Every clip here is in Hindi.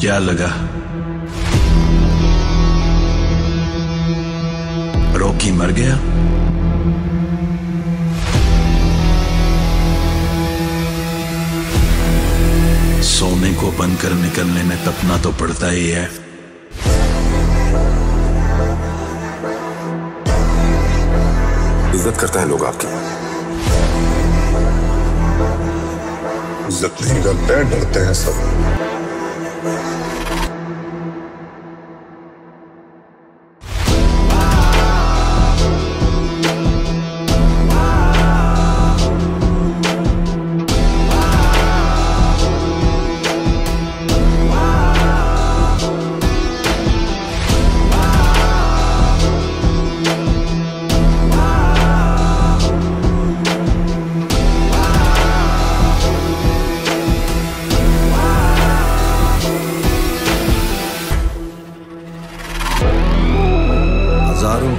क्या लगा? रॉकी मर गया? सोने को बंद कर निकलने में तपना तो पड़ता ही है। इज्जत करते हैं लोग आपकी। इज्जत नहीं करते, डरते हैं सब।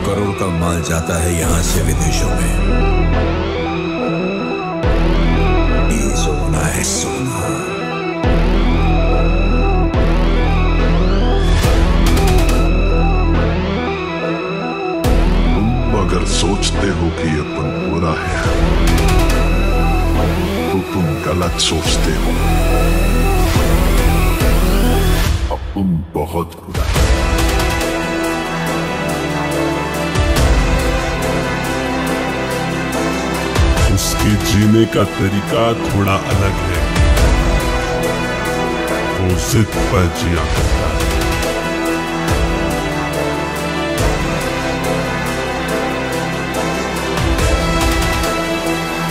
करोड़ का माल जाता है यहां से विदेशों में। ये सोना है, सोना। तुम अगर सोचते हो कि अपन बुरा है तो तुम गलत सोचते हो। अपन बहुत बुरा है। उसके जीने का तरीका थोड़ा अलग है, वो जिद पर जिया करता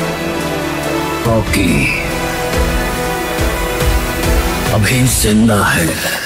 है। रॉकी अभी जिंदा है।